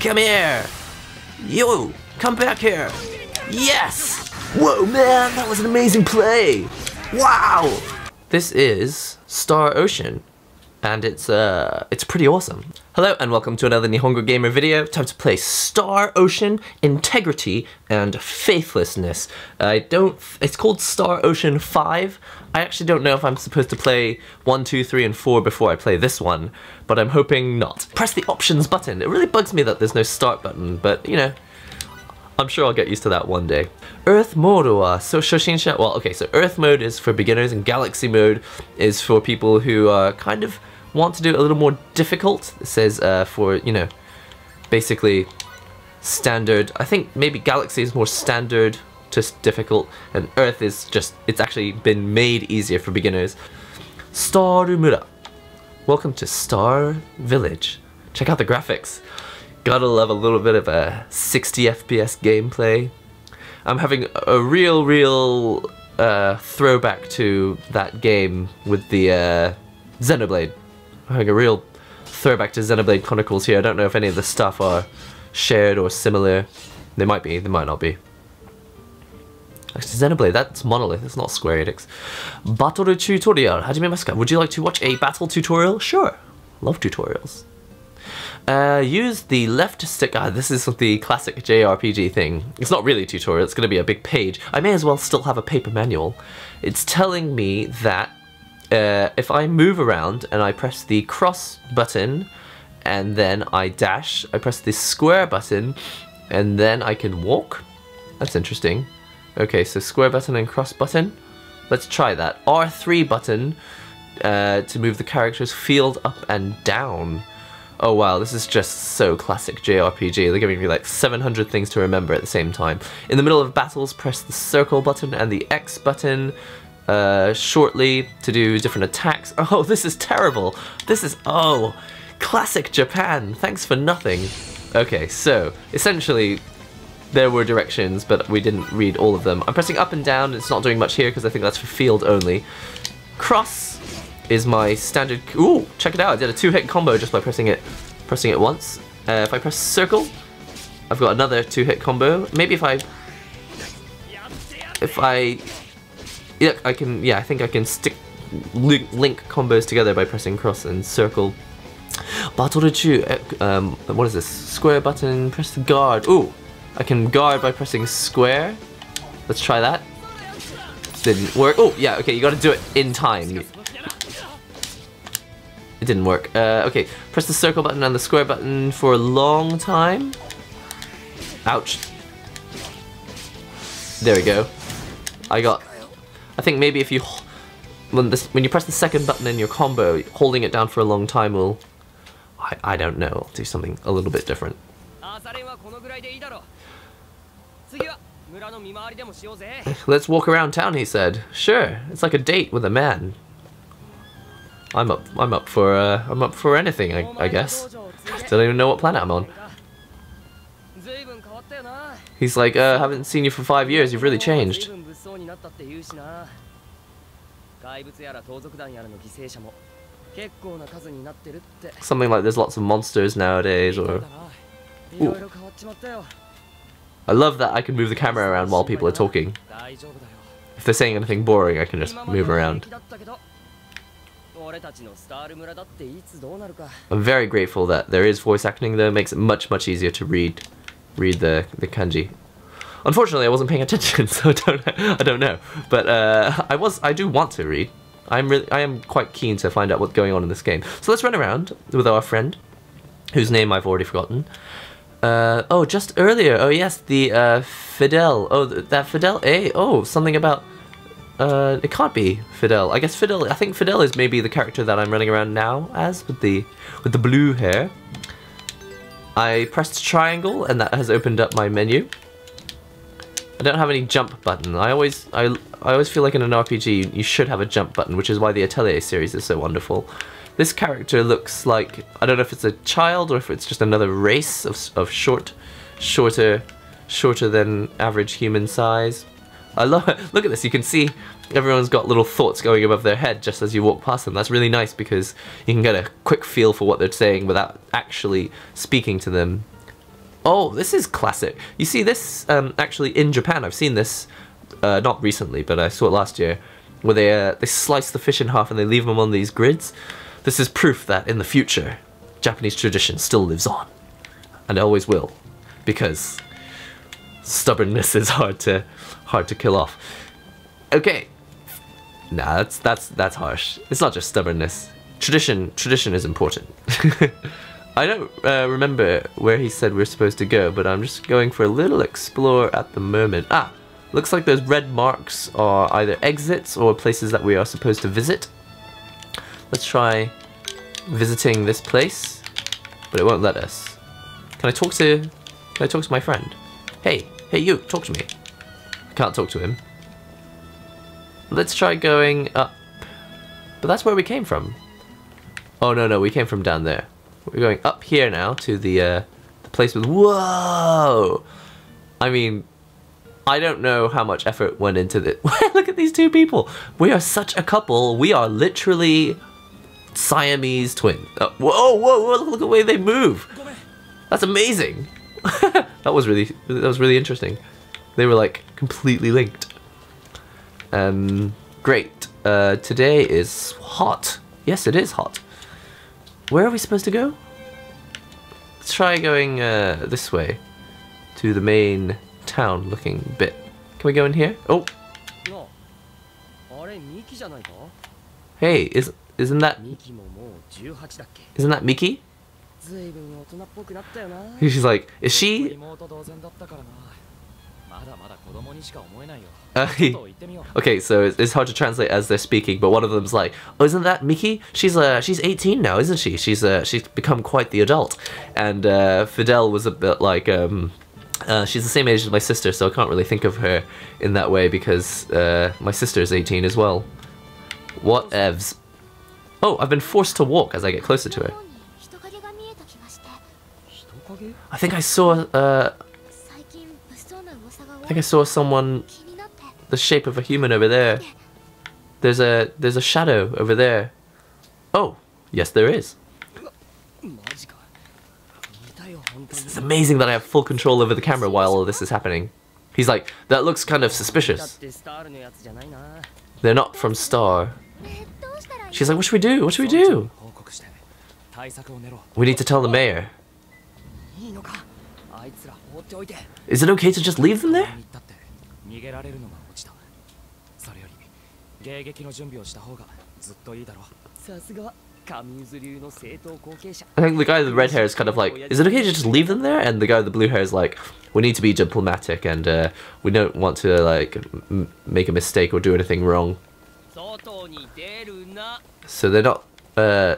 Come here! You! Come back here! Yes! Whoa, man! That was an amazing play! Wow! This is Star Ocean, and it's pretty awesome. Hello, and welcome to another Nihongo Gamer video. Time to play Star Ocean: Integrity and Faithlessness. It's called Star Ocean 5. I actually don't know if I'm supposed to play 1, 2, 3, and 4 before I play this one, but I'm hoping not. Press the options button. It really bugs me that there's no start button, but you know, I'm sure I'll get used to that one day. Earth mode wa Shoshinsha. Well, okay, so Earth mode is for beginners and Galaxy mode is for people who kind of want to do it a little more difficult. It says for, you know, basically standard. I think maybe Galaxy is more standard to difficult, and Earth is just, it's actually been made easier for beginners. Starumura. Welcome to Star Village. Check out the graphics. Gotta love a little bit of a 60 FPS gameplay. I'm having a real throwback to that game with the Xenoblade. I'm having a real throwback to Xenoblade Chronicles here. I don't know if any of the stuff are shared or similar. They might be, they might not be. Actually, Xenoblade, that's Monolith, it's not Square Enix. Battle tutorial, hajime masu ka? Would you like to watch a battle tutorial? Sure, love tutorials. Use the left stick. This is the classic JRPG thing. It's not really a tutorial, it's going to be a big page. I may as well still have a paper manual. It's telling me that if I move around and I press the cross button and then I dash, I press the square button and then I can walk. That's interesting. Okay, so square button and cross button. Let's try that. R3 button to move the character's field up and down. Oh wow, this is just so classic JRPG. They're giving me like 700 things to remember at the same time. In the middle of battles, press the circle button and the X button shortly to do different attacks. Oh, this is terrible. This is, oh, classic Japan. Thanks for nothing. Okay, so essentially there were directions, but we didn't read all of them. I'm pressing up and down. It's not doing much here because I think that's for field only. Cross is my standard. Ooh, check it out, I did a two-hit combo just by pressing it once. If I press circle, I've got another two-hit combo. Maybe I think I can stick link combos together by pressing cross and circle. Batoruchu, what is this? Square button, press the guard. Ooh, I can guard by pressing square. Let's try that. Didn't work. Oh, yeah, okay, you gotta do it in time. It didn't work. Okay, press the circle button and the square button for a long time. Ouch. There we go. I think maybe if you when you press the second button in your combo, holding it down for a long time will, I don't know, I'll do something a little bit different. Let's walk around town, he said. Sure, it's like a date with a man. I'm up for anything, I guess. Don't even know what planet I'm on. He's like, haven't seen you for 5 years, you've really changed. Something like there's lots of monsters nowadays, or... Ooh. I love that I can move the camera around while people are talking. If they're saying anything boring, I can just move around. I'm very grateful that there is voice acting though, it makes it much, much easier to read the kanji. Unfortunately, I wasn't paying attention, so I don't know. But I do want to read. I am quite keen to find out what's going on in this game. So let's run around with our friend, whose name I've already forgotten. Oh, just earlier. Oh yes, the Fidel. Oh, that Fidel. Eh? Oh, something about. It can't be Fidel. I guess Fidel. I think Fidel is maybe the character that I'm running around now as, with the blue hair. I pressed triangle and that has opened up my menu. I don't have any jump button. I always feel like in an RPG you should have a jump button, which is why the Atelier series is so wonderful. This character looks like, I don't know if it's a child or if it's just another race of shorter than average human size. I love it. Look at this, you can see everyone's got little thoughts going above their head just as you walk past them. That's really nice because you can get a quick feel for what they're saying without actually speaking to them. Oh, this is classic. You see this, actually in Japan, I've seen this, not recently, but I saw it last year, where they slice the fish in half and they leave them on these grids. This is proof that in the future, Japanese tradition still lives on. And it always will, because stubbornness is hard to kill off. Okay. Nah, that's harsh. It's not just stubbornness. Tradition is important. I don't remember where he said we're supposed to go, but I'm just going for a little explore at the moment. Ah, looks like those red marks are either exits or places that we are supposed to visit. Let's try visiting this place, but it won't let us. Can I talk to my friend? Hey you, talk to me. I can't talk to him. Let's try going up. But that's where we came from. Oh no, we came from down there. We're going up here now to the place with... Whoa! I mean, I don't know how much effort went into this. Look at these two people! We are such a couple. We are literally Siamese twins. Oh, whoa, look at the way they move! That's amazing! that was really interesting. They were like completely linked. Great. Today is hot. Yes, it is hot. Where are we supposed to go? Let's try going this way, to the main town looking bit. Can we go in here? Oh! Hey, isn't that Miki? She's like, is she? Okay, so it's hard to translate as they're speaking, but one of them's like, oh, isn't that Miki? She's 18 now, isn't she? She's become quite the adult. And Fidel was a bit like, she's the same age as my sister, so I can't really think of her in that way because my sister's 18 as well. What evs? Oh, I've been forced to walk as I get closer to her. I think I saw someone, the shape of a human over there. There's a shadow over there. Oh, yes there is. It's amazing that I have full control over the camera while all this is happening. He's like, that looks kind of suspicious. They're not from Star. She's like, what should we do? What should we do? We need to tell the mayor. Is it okay to just leave them there? I think the guy with the red hair is kind of like, is it okay to just leave them there? And the guy with the blue hair is like, we need to be diplomatic and we don't want to like make a mistake or do anything wrong. So they're not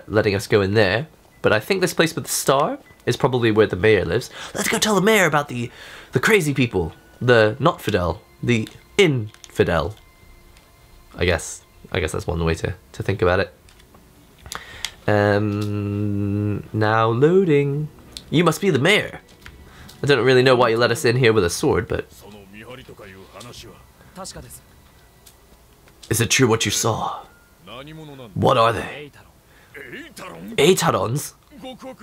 letting us go in there. But I think this place with the star is probably where the mayor lives. Let's go tell the mayor about the crazy people. The not Fidel. The infidel. I guess that's one way to think about it. Now loading. You must be the mayor. I don't really know why you let us in here with a sword, but... Is it true what you saw? What are they? Aetarons? What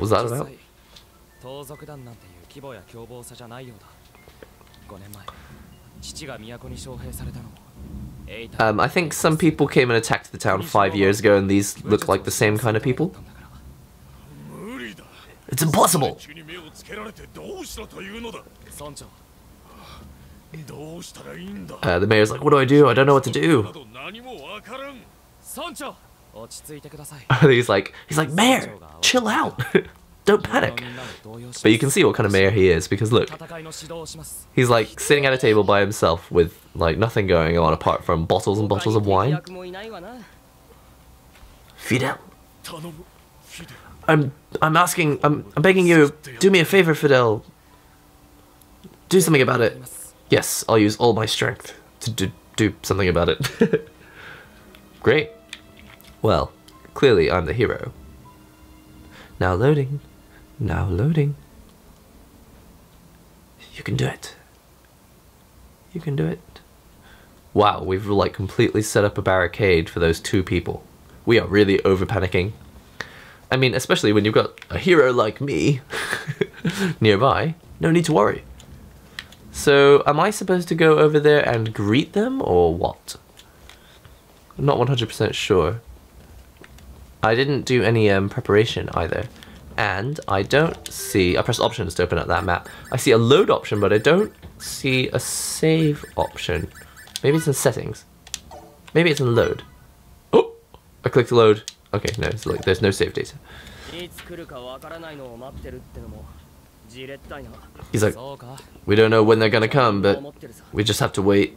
was that about? I think some people came and attacked the town 5 years ago, and these look like the same kind of people. It's impossible! The mayor's like, what do? I don't know what to do. He's like, mayor, chill out. Don't panic. But you can see what kind of mayor he is, because look, he's like sitting at a table by himself with like nothing going on apart from bottles and bottles of wine. Fidel, I'm begging you, do me a favor, Fidel. Do something about it. Yes, I'll use all my strength to do something about it. Great. Well, clearly I'm the hero. Now loading. Now loading. You can do it. You can do it. Wow, we've like completely set up a barricade for those two people. We are really over panicking. I mean, especially when you've got a hero like me nearby, no need to worry. So, am I supposed to go over there and greet them, or what? I'm not 100% sure. I didn't do any preparation either. And I don't see... I pressed options to open up that map. I see a load option, but I don't see a save option. Maybe it's in settings. Maybe it's in load. Oh! I clicked load. Okay, no, it's like, there's no save data. He's like, we don't know when they're gonna come, but we just have to wait.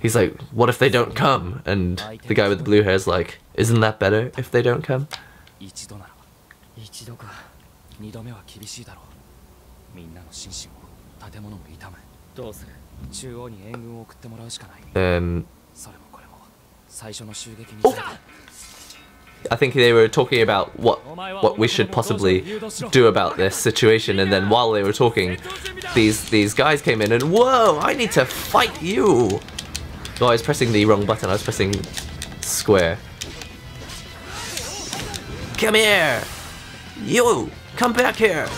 He's like, what if they don't come? And the guy with the blue hair is like, isn't that better if they don't come? Oh! I think they were talking about what we should possibly do about this situation, and then while they were talking, these guys came in and whoa, I need to fight you! Oh, I was pressing the wrong button, I was pressing square. Come here! You! Come back here!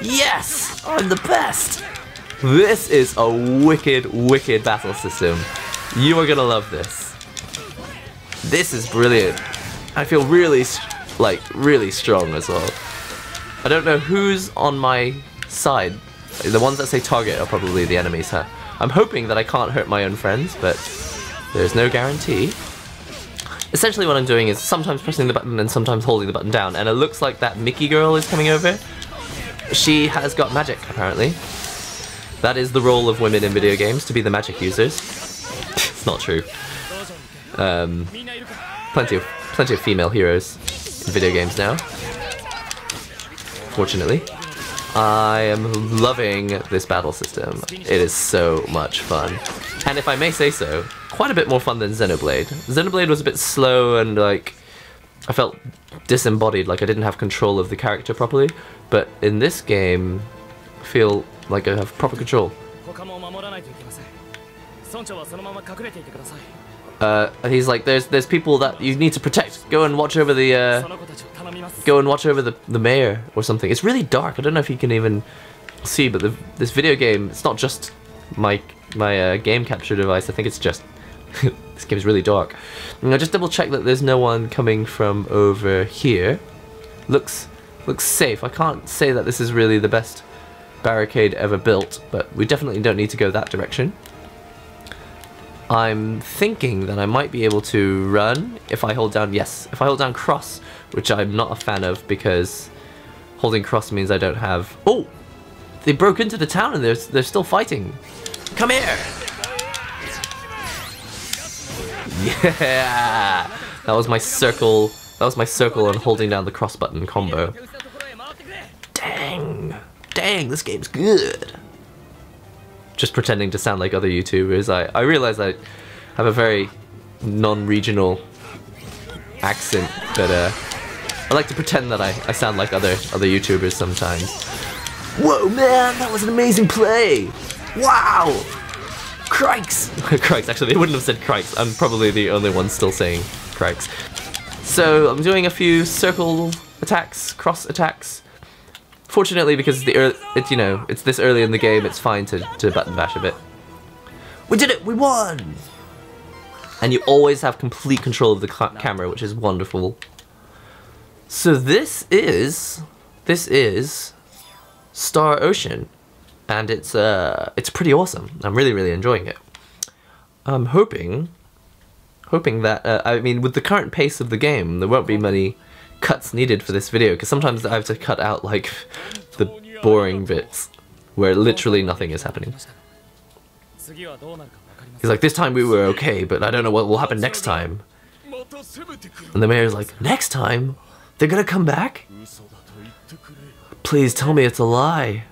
Yes! I'm the best! This is a wicked, wicked battle system. You are gonna love this. This is brilliant. I feel really, really strong as well. I don't know who's on my side. The ones that say target are probably the enemies, huh? I'm hoping that I can't hurt my own friends, but there's no guarantee. Essentially what I'm doing is sometimes pressing the button and sometimes holding the button down, and it looks like that Miki girl is coming over. She has got magic, apparently. That is the role of women in video games, to be the magic users. It's not true. Plenty of female heroes in video games now, fortunately. I am loving this battle system. It is so much fun. And if I may say so, quite a bit more fun than Xenoblade. Xenoblade was a bit slow and like, I felt disembodied, like I didn't have control of the character properly. But in this game, I feel like I have proper control. He's like, there's people that you need to protect. Go and watch over the, the mayor or something. It's really dark. I don't know if you can even see, but this video game, it's not just my game capture device. I think it's just this game is really dark. And I just double check that there's no one coming from over here. Looks safe. I can't say that this is really the best barricade ever built, but we definitely don't need to go that direction. I'm thinking that I might be able to run if I hold down, yes, if I hold down cross, which I'm not a fan of because holding cross means I don't have... Oh! They broke into the town and they're still fighting. Come here! Yeah! That was my circle on holding down the cross button combo. Dang! Dang, this game's good! Just pretending to sound like other YouTubers, I realize I have a very non-regional accent, but I like to pretend that I sound like other YouTubers sometimes. Whoa man, that was an amazing play! Wow! Crikes! Crikes, actually, they wouldn't have said crikes. I'm probably the only one still saying crikes. So, I'm doing a few circle attacks, cross attacks. Fortunately, because it's this early in the game, it's fine to button bash a bit. We did it! We won! And you always have complete control of the camera, which is wonderful. So this is Star Ocean, and it's pretty awesome. I'm really enjoying it. I'm hoping that I mean, with the current pace of the game, there won't be many cuts needed for this video, because sometimes I have to cut out like the boring bits where literally nothing is happening. He's like, this time we were okay, but I don't know what will happen next time. And the mayor's like, next time? They're gonna come back? Please tell me it's a lie.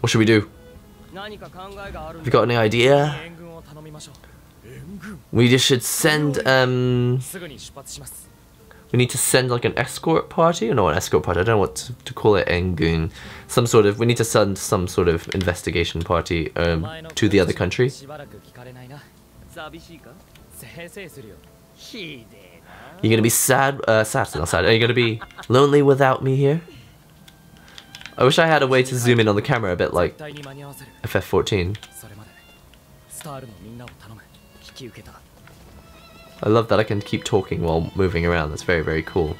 What should we do? Have you got any idea? We just should send we need to send like an escort party, or not an escort party, I don't know what to call it, Engun. We need to send some sort of investigation party to the other country. You're gonna be sad. Are you gonna be lonely without me here? I wish I had a way to zoom in on the camera a bit like FF14. I love that I can keep talking while moving around. That's very, very cool.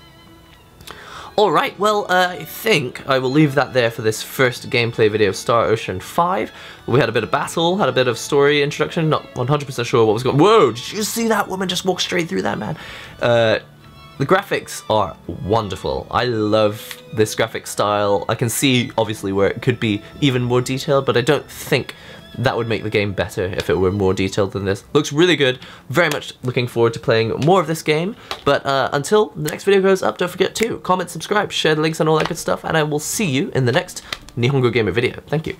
Alright, well, I think I will leave that there for this first gameplay video of Star Ocean 5. We had a bit of battle, had a bit of story introduction, not 100% sure what was going on. Whoa, did you see that woman just walk straight through that man? The graphics are wonderful. I love this graphic style. I can see, obviously, where it could be even more detailed, but I don't think that would make the game better if it were more detailed than this. Looks really good. Very much looking forward to playing more of this game. But until the next video goes up, don't forget to comment, subscribe, share the links and all that good stuff, and I will see you in the next Nihongo Gamer video. Thank you.